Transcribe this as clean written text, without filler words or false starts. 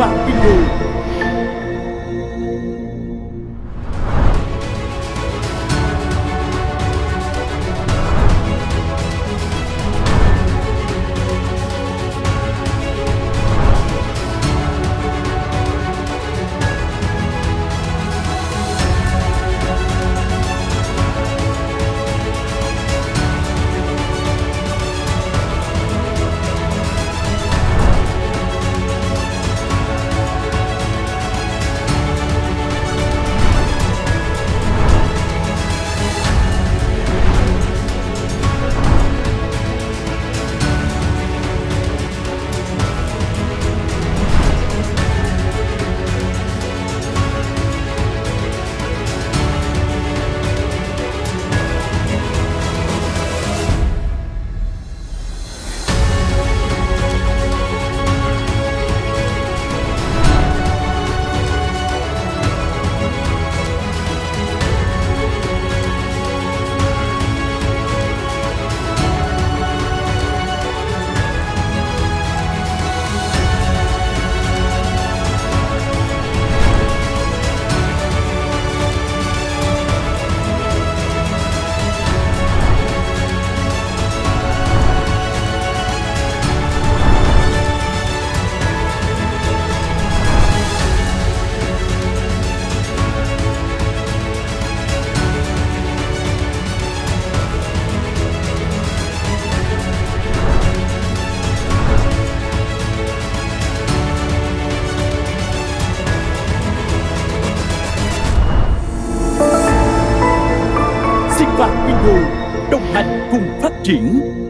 vạn kinh đô. Vạn kinh đô đồng hành cùng phát triển.